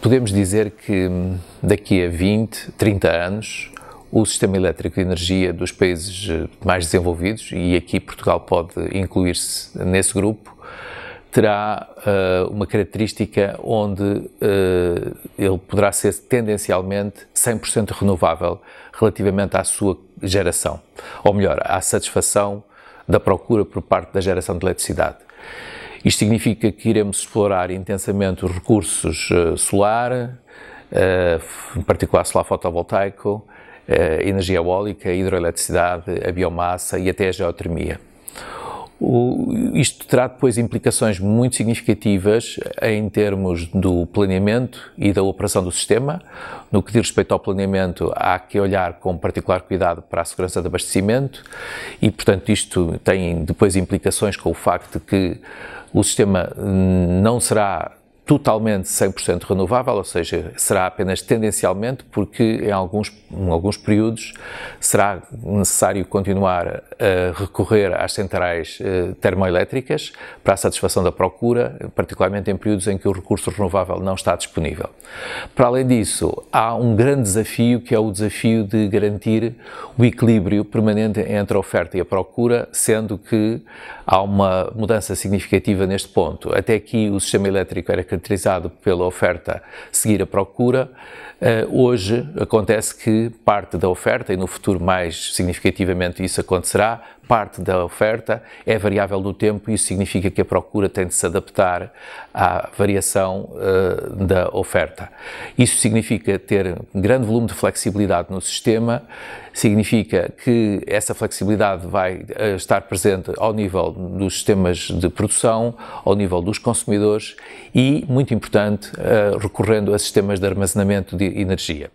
Podemos dizer que daqui a 20, 30 anos, o sistema elétrico de energia dos países mais desenvolvidos, e aqui Portugal pode incluir-se nesse grupo, terá uma característica onde ele poderá ser tendencialmente 100% renovável relativamente à sua geração, ou melhor, à satisfação da procura por parte da geração de eletricidade. Isto significa que iremos explorar intensamente os recursos solar, em particular solar fotovoltaico, energia eólica, a hidroeletricidade, a biomassa e até a geotermia. Isto terá depois implicações muito significativas em termos do planeamento e da operação do sistema. No que diz respeito ao planeamento, há que olhar com particular cuidado para a segurança de abastecimento e, portanto, isto tem depois implicações com o facto de que o sistema não será totalmente 100% renovável, ou seja, será apenas tendencialmente, porque em alguns períodos será necessário continuar a recorrer às centrais termoelétricas para a satisfação da procura, particularmente em períodos em que o recurso renovável não está disponível. Para além disso, há um grande desafio, que é o desafio de garantir o equilíbrio permanente entre a oferta e a procura, sendo que há uma mudança significativa neste ponto. Até aqui o sistema elétrico era caracterizado pela oferta seguir a procura. Hoje acontece que parte da oferta, e no futuro mais significativamente isso acontecerá, parte da oferta é variável do tempo, e isso significa que a procura tem de se adaptar à variação da oferta. Isso significa ter um grande volume de flexibilidade no sistema, significa que essa flexibilidade vai estar presente ao nível dos sistemas de produção, ao nível dos consumidores e, muito importante, recorrendo a sistemas de armazenamento de energia.